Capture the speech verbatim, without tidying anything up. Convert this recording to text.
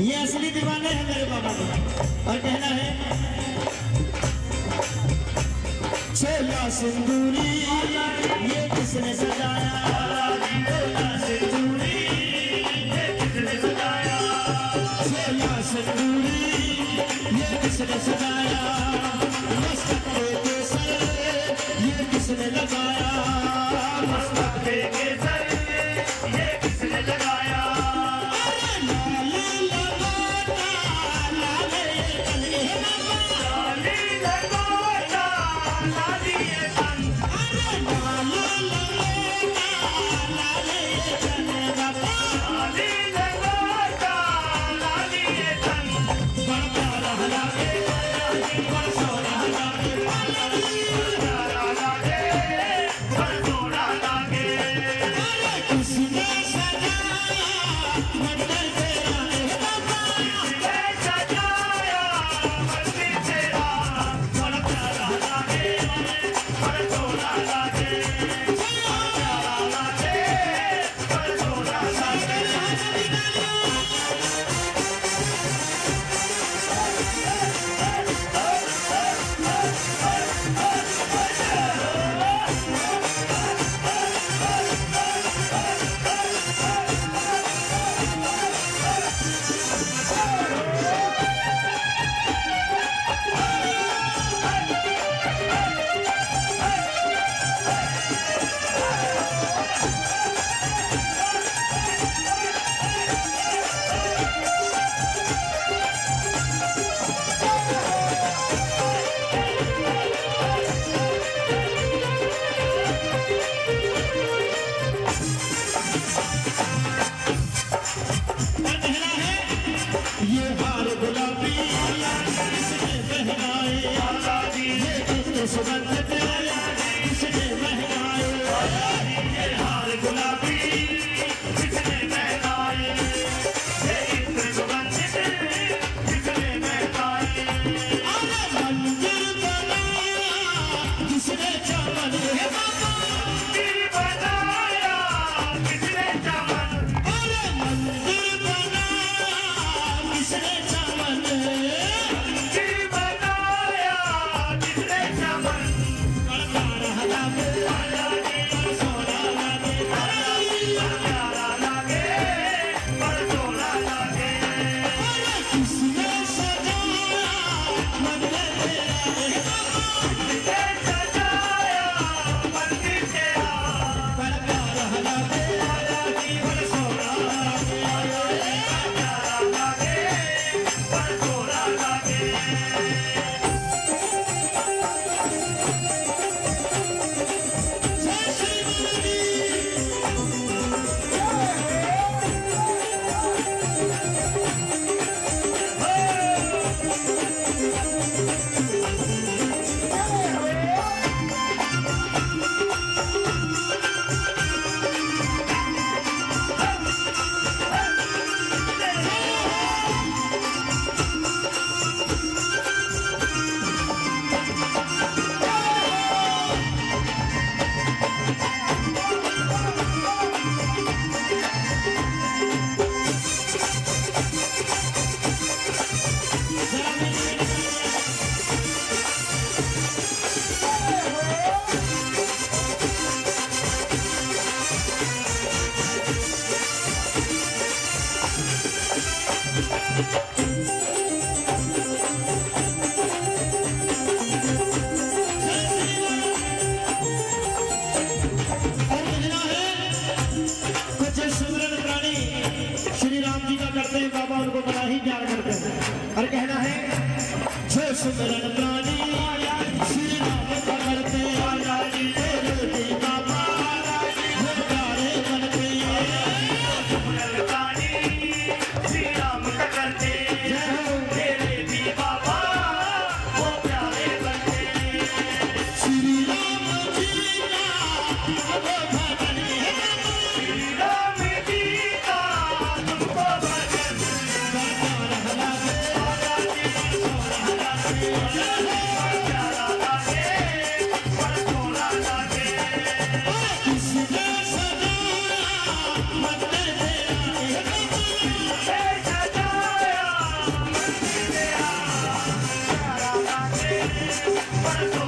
ये असली दीवाने हैं मेरे बाबा जी। और कहना है छोला सिंदूरी ये किसने सजाया, छोला सिंदूरी ये किसने सजाया, छोला सिंदूरी ये किसने सजाया, मस्तक पे केसर ये किसने लगाया, मस्तक पे केसर ये किसने लगाया, yeah! पर